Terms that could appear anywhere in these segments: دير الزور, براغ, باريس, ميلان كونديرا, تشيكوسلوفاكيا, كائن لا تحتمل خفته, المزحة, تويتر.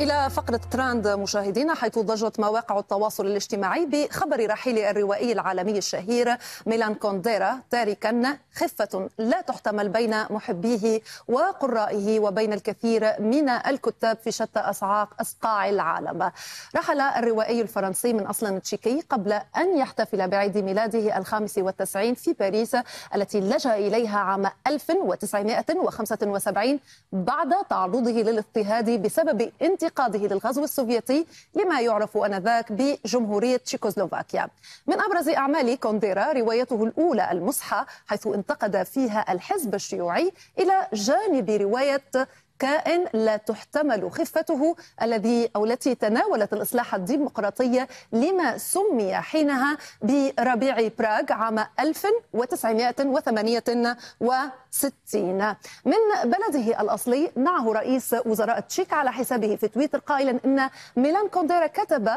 إلى فقرة ترند مشاهدينا، حيث ضجت مواقع التواصل الاجتماعي بخبر رحيل الروائي العالمي الشهير ميلان كونديرا، تاركا خفة لا تحتمل بين محبيه وقرائه وبين الكثير من الكتاب في شتى أصقاع العالم. رحل الروائي الفرنسي من أصل تشيكي قبل أن يحتفل بعيد ميلاده ال95 في باريس التي لجأ إليها عام 1975 بعد تعرضه للاضطهاد بسبب انتقاده للغزو السوفيتي لما يعرف آنذاك بجمهورية تشيكوسلوفاكيا. من أبرز أعمال كونديرا روايته الأولى المزحة، حيث انتقد فيها الحزب الشيوعي إلى جانب رواية كائن لا تحتمل خفته التي تناولت الإصلاح الديمقراطي لما سمي حينها بربيع براغ عام 1968. من بلده الأصلي نعه رئيس وزراء تشيك على حسابه في تويتر قائلا إن ميلان كونديرا كتب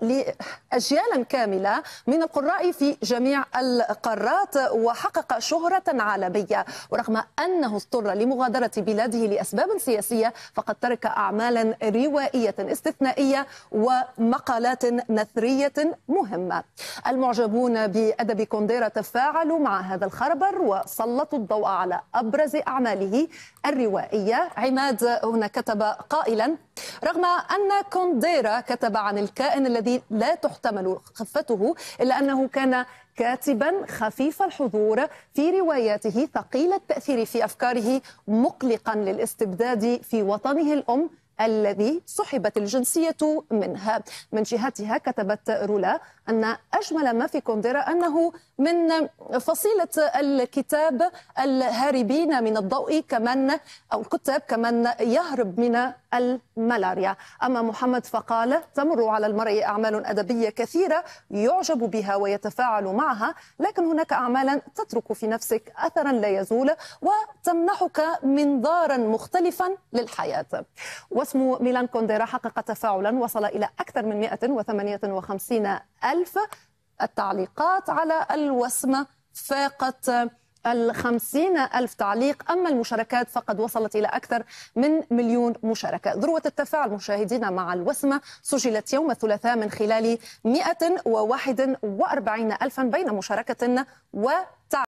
لأجيالا كاملة من القراء في جميع القارات وحقق شهرة عالمية، ورغم أنه اضطر لمغادرة بلاده لأسباب سياسية فقد ترك أعمالا روائية استثنائية ومقالات نثرية مهمة. المعجبون بأدب كونديرا تفاعلوا مع هذا الخبر وسلطوا الضوء على أبرز أعماله الروائية. عماد هنا كتب قائلا: رغم أن كونديرا كتب عن الكائن الذي لا تحتمل خفته، إلا أنه كان كاتبا خفيف الحضور في رواياته، ثقيل التأثير في أفكاره، مقلقا للاستبداد في وطنه الأم الذي سحبت الجنسية منها. من جهتها كتبت رولا أن أجمل ما في كونديرا أنه من فصيلة الكتاب الهاربين من الضوء كمن أو الكتاب كمن يهرب من الملاريا. أما محمد فقال: تمر على المرء أعمال أدبية كثيرة يعجب بها ويتفاعل معها، لكن هناك أعمالا تترك في نفسك أثرا لا يزول وتمنحك منظارا مختلفا للحياة. واسم ميلان كونديرا حقق تفاعلا وصل إلى أكثر من 158,000 التعليقات على الوسم، فاقت 50,000 تعليق. أما المشاركات فقد وصلت إلى أكثر من 1,000,000 مشاركة. ذروة التفاعل مشاهدينا مع الوسمة سجلت يوم الثلاثاء من خلال 141,000 بين مشاركة و